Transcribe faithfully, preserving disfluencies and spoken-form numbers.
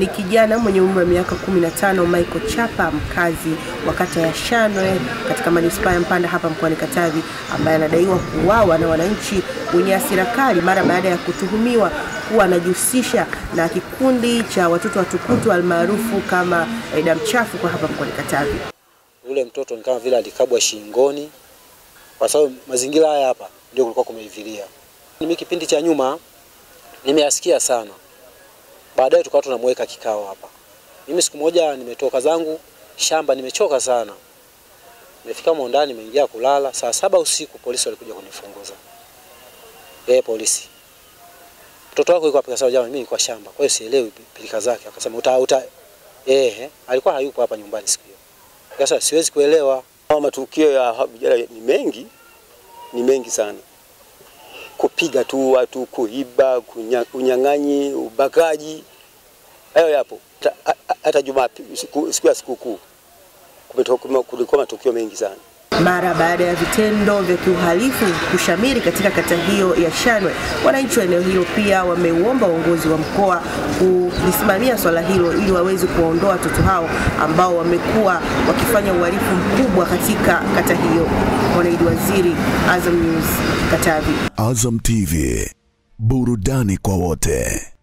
ni kijana mwenye umri wa miaka kumi na tano, Michael Chapa, mkazi wa kata ya Shano katika manispaa ya Mpanda hapa mkoani Katavi, ambaye anadaiwa kuuawa na wananchi wenye hasira kali mara baada ya kutuhumiwa kuwa anajihusisha na kikundi cha watoto watukutu almaarufu kama Damu Chafu kwa hapa mkoani Katavi. Ule mtoto ni kama vile alikabwa shingoni, kwa sababu mazingira haya hapa ndio kulikuwa kumeivilia. Mimi kipindi cha nyuma nimeasikia sana. Baadaye tukawa tunamweka kikao hapa. Mimi siku moja nimetoka zangu shamba, nimechoka sana. Nimefika mwandani, nimeingia kulala. Saa saba usiku polisi walikuja kunifunguza. Eh, polisi, mtoto wako yuko hapa. Kasema jamani, mimi niko shamba, kwa hiyo sielewi pilika zake. Akasema uta uta eh alikuwa hayupo hapa nyumbani siku hiyo. Sasa siwezi kuelewa. Matukio ya vijana ni mengi, ni mengi sana. Kupiga tu watu, kuiba, kunyang'anyi, ubakaji, hayo yapo. Hata Jumapili siku siku ya sikukuu kumetoka, kulikuwa matukio mengi sana. Mara baada ya vitendo vya kiuhalifu kushamiri katika kata hiyo ya Shanwe, wananchi wa eneo hilo pia wameuomba uongozi wa mkoa kulisimamia swala hilo ili waweze kuondoa watoto hao ambao wamekuwa wakifanya uhalifu mkubwa katika kata hiyo. Mwanaidi Waziri, Azam News, Katavi. Azam T V, burudani kwa wote.